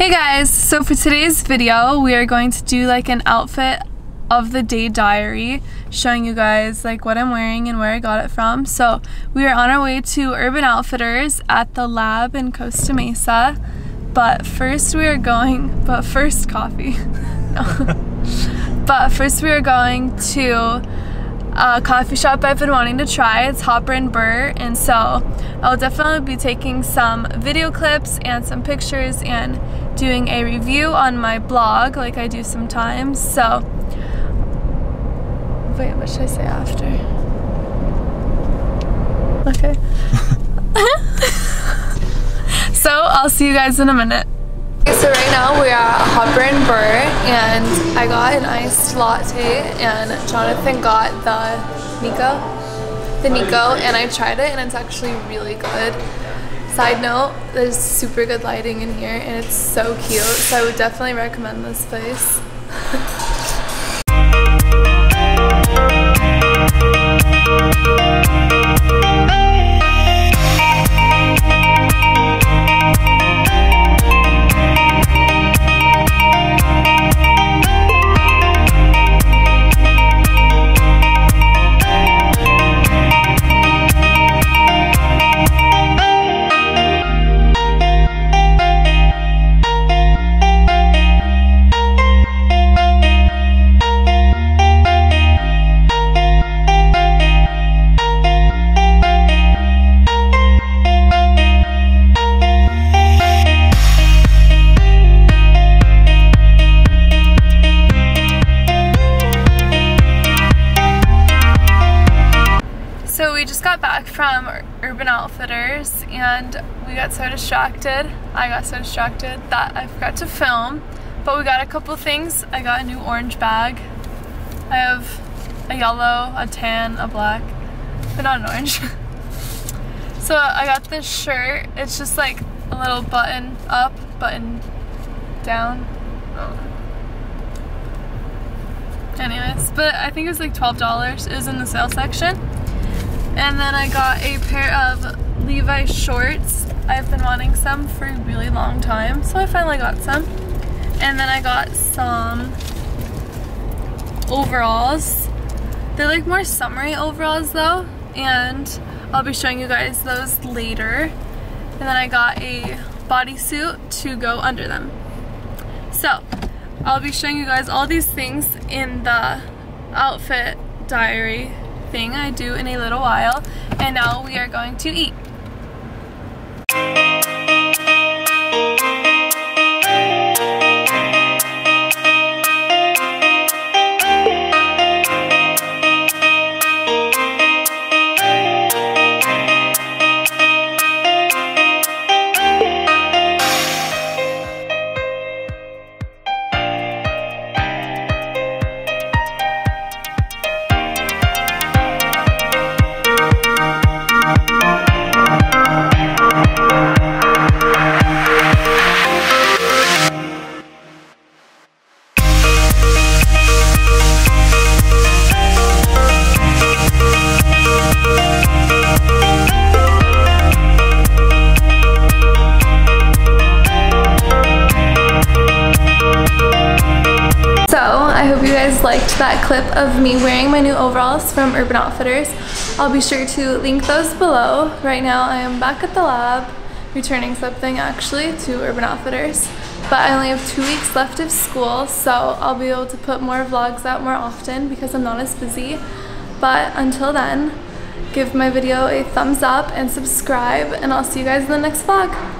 Hey guys, so for today's video we are going to do like an outfit of the day diary, showing you guys like what I'm wearing and where I got it from. So we are on our way to Urban Outfitters at the Lab in Costa Mesa, but first we are going to a coffee shop I've been wanting to try. It's Hopper and Burr, and so I'll definitely be taking some video clips and some pictures and doing a review on my blog like I do sometimes. So wait, what should I say after? Okay. So I'll see you guys in a minute. Okay, so right now we are at Hopper and Burr, and I got an iced latte, and Jonathan got the Nico, and I tried it, and it's actually really good. Side note, there's super good lighting in here, and it's so cute, so I would definitely recommend this place. From Urban Outfitters, and we got so distracted. I got so distracted that I forgot to film, but we got a couple things. I got a new orange bag. I have a yellow, a tan, a black, but not an orange. So I got this shirt. It's just like a little button up, button down. Anyways, but I think it was like $12. It was in the sale section. And then I got a pair of Levi's shorts. I've been wanting some for a really long time, so I finally got some. And then I got some overalls. They're like more summery overalls though, and I'll be showing you guys those later. And then I got a bodysuit to go under them. So I'll be showing you guys all these things in the outfit diary thing I do in a little while, and now we are going to eat. Liked that clip of me wearing my new overalls from Urban Outfitters. I'll be sure to link those below. Right now I am back at the Lab, returning something actually to Urban Outfitters, but I only have 2 weeks left of school, so I'll be able to put more vlogs out more often because I'm not as busy. But until then, give my video a thumbs up and subscribe, and I'll see you guys in the next vlog.